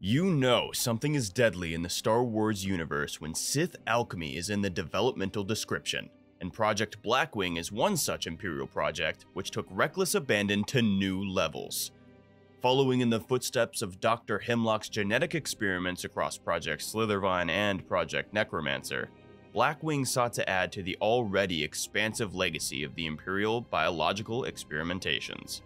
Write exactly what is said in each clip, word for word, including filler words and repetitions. You know something is deadly in the Star Wars universe when Sith alchemy is in the developmental description, and Project Blackwing is one such Imperial project which took reckless abandon to new levels. Following in the footsteps of Doctor Hemlock's genetic experiments across Project Slithervine and Project Necromancer, Blackwing sought to add to the already expansive legacy of the Imperial biological experimentations.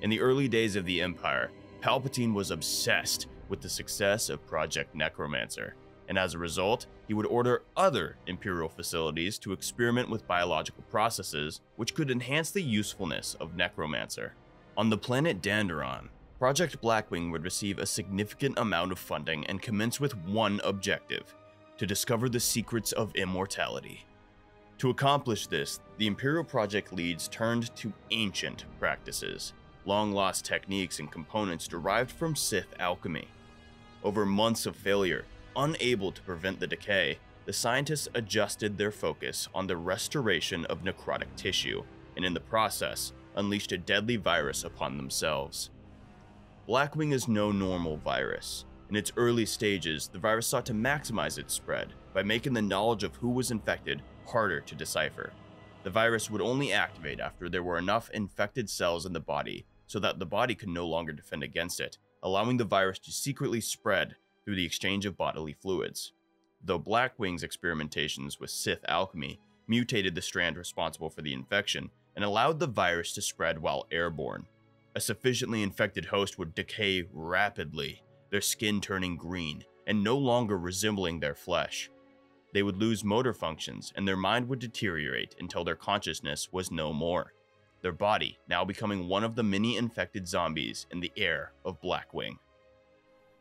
In the early days of the Empire, Palpatine was obsessed with the success of Project Necromancer, and as a result, he would order other Imperial facilities to experiment with biological processes which could enhance the usefulness of Necromancer. On the planet Dandaron, Project Blackwing would receive a significant amount of funding and commence with one objective: to discover the secrets of immortality. To accomplish this, the Imperial project leads turned to ancient practices, long-lost techniques and components derived from Sith alchemy. Over months of failure, unable to prevent the decay, the scientists adjusted their focus on the restoration of necrotic tissue, and in the process, unleashed a deadly virus upon themselves. Blackwing is no normal virus. In its early stages, the virus sought to maximize its spread by making the knowledge of who was infected harder to decipher. The virus would only activate after there were enough infected cells in the body so that the body could no longer defend against it, allowing the virus to secretly spread through the exchange of bodily fluids. Though Blackwing's experimentations with Sith alchemy mutated the strand responsible for the infection and allowed the virus to spread while airborne, a sufficiently infected host would decay rapidly, their skin turning green and no longer resembling their flesh. They would lose motor functions and their mind would deteriorate until their consciousness was no more, their body now becoming one of the many infected zombies in the air of Blackwing.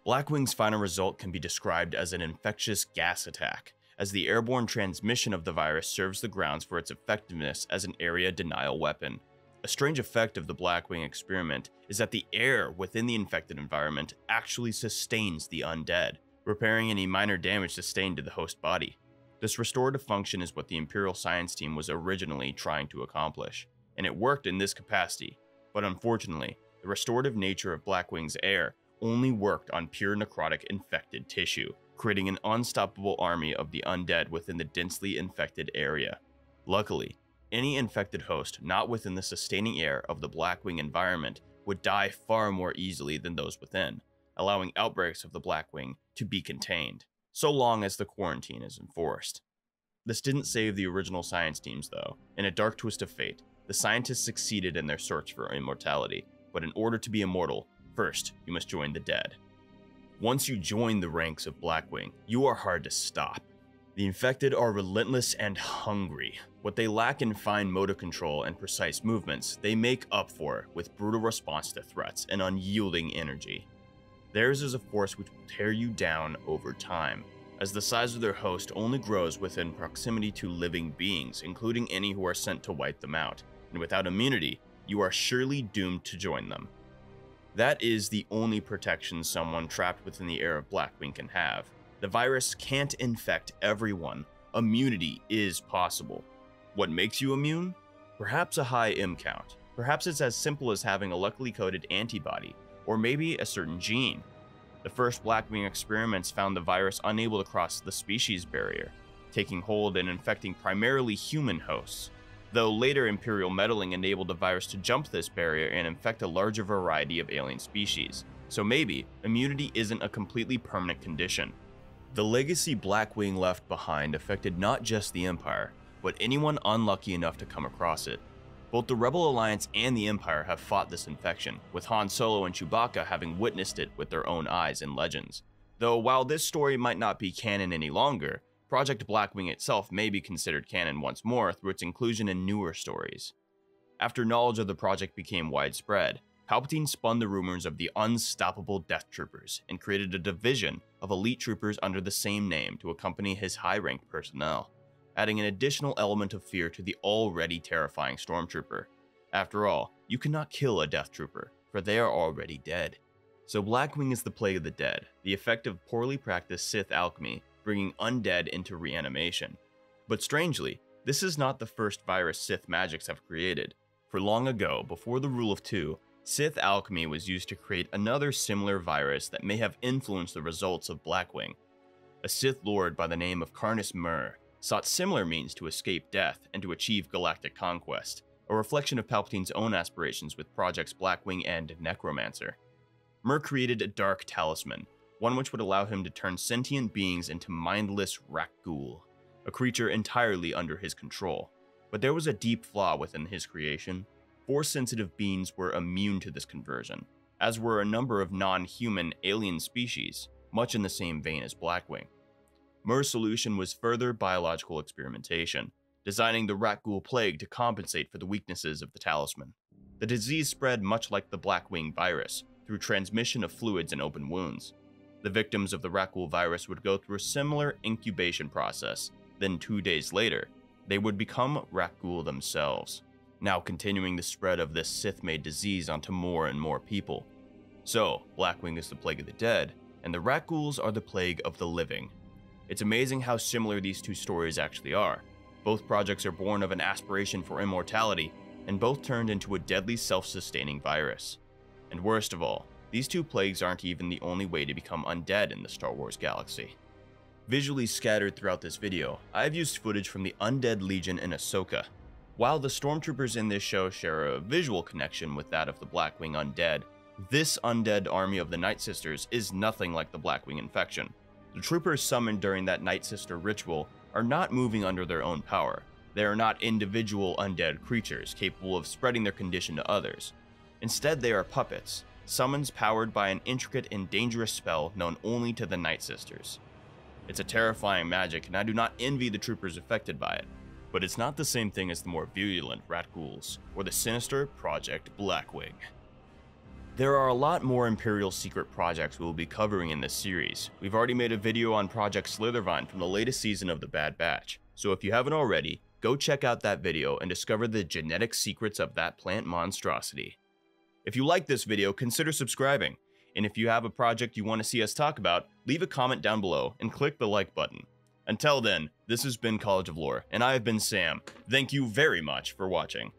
Blackwing's final result can be described as an infectious gas attack, as the airborne transmission of the virus serves the grounds for its effectiveness as an area denial weapon. A strange effect of the Blackwing experiment is that the air within the infected environment actually sustains the undead, repairing any minor damage sustained to the host body. This restorative function is what the Imperial science team was originally trying to accomplish, and it worked in this capacity, but unfortunately, the restorative nature of Blackwing's air only worked on pure necrotic infected tissue, creating an unstoppable army of the undead within the densely infected area. Luckily, any infected host not within the sustaining air of the Blackwing environment would die far more easily than those within, allowing outbreaks of the Blackwing to be contained, so long as the quarantine is enforced. This didn't save the original science teams though. In a dark twist of fate, the scientists succeeded in their search for immortality, but in order to be immortal, first you must join the dead. Once you join the ranks of Blackwing, you are hard to stop. The infected are relentless and hungry. What they lack in fine motor control and precise movements, they make up for with brutal response to threats and unyielding energy. Theirs is a force which will tear you down over time, as the size of their host only grows within proximity to living beings, including any who are sent to wipe them out, and without immunity, you are surely doomed to join them. That is the only protection someone trapped within the air of Blackwing can have. The virus can't infect everyone. Immunity is possible. What makes you immune? Perhaps a high M count. Perhaps it's as simple as having a luckily coded antibody, or maybe a certain gene. The first Blackwing experiments found the virus unable to cross the species barrier, taking hold and infecting primarily human hosts, though later Imperial meddling enabled the virus to jump this barrier and infect a larger variety of alien species. So maybe immunity isn't a completely permanent condition. The legacy Blackwing left behind affected not just the Empire, but anyone unlucky enough to come across it. Both the Rebel Alliance and the Empire have fought this infection, with Han Solo and Chewbacca having witnessed it with their own eyes in Legends. Though while this story might not be canon any longer, Project Blackwing itself may be considered canon once more through its inclusion in newer stories. After knowledge of the project became widespread, Palpatine spun the rumors of the unstoppable Death Troopers and created a division of elite troopers under the same name to accompany his high-ranked personnel, adding an additional element of fear to the already terrifying Stormtrooper. After all, you cannot kill a Death Trooper, for they are already dead. So Blackwing is the plague of the dead, the effect of poorly practiced Sith alchemy, bringing undead into reanimation. But strangely, this is not the first virus Sith magics have created, for long ago, before the Rule of Two, Sith alchemy was used to create another similar virus that may have influenced the results of Blackwing. A Sith lord by the name of Carnus Myrrh sought similar means to escape death and to achieve galactic conquest, a reflection of Palpatine's own aspirations with Projects Blackwing and Necromancer. Myrrh created a dark talisman, one which would allow him to turn sentient beings into mindless Rakghoul, a creature entirely under his control. But there was a deep flaw within his creation. Force-sensitive beings were immune to this conversion, as were a number of non-human alien species, much in the same vein as Blackwing. Myrrh's solution was further biological experimentation, designing the Rakghoul plague to compensate for the weaknesses of the talisman. The disease spread much like the Blackwing virus, through transmission of fluids and open wounds. The victims of the Rakghoul virus would go through a similar incubation process, then two days later, they would become Rakghoul themselves, now continuing the spread of this Sith-made disease onto more and more people. So, Blackwing is the plague of the dead, and the Rakghouls are the plague of the living. It's amazing how similar these two stories actually are. Both projects are born of an aspiration for immortality, and both turned into a deadly self-sustaining virus. And worst of all, these two plagues aren't even the only way to become undead in the Star Wars galaxy. Visually scattered throughout this video, I've used footage from the Undead Legion in Ahsoka. While the Stormtroopers in this show share a visual connection with that of the Blackwing Undead, this undead army of the Night Sisters is nothing like the Blackwing infection. The troopers summoned during that Night Sister ritual are not moving under their own power. They are not individual undead creatures capable of spreading their condition to others. Instead, they are puppets, summons powered by an intricate and dangerous spell known only to the Night Sisters. It's a terrifying magic, and I do not envy the troopers affected by it. But it's not the same thing as the more virulent Rakghouls, or the sinister Project Blackwing. There are a lot more Imperial secret projects we will be covering in this series. We've already made a video on Project Slithervine from the latest season of The Bad Batch, so if you haven't already, go check out that video and discover the genetic secrets of that plant monstrosity. If you like this video, consider subscribing, and if you have a project you want to see us talk about, leave a comment down below and click the like button. Until then, this has been College of Lore, and I have been Sam. Thank you very much for watching.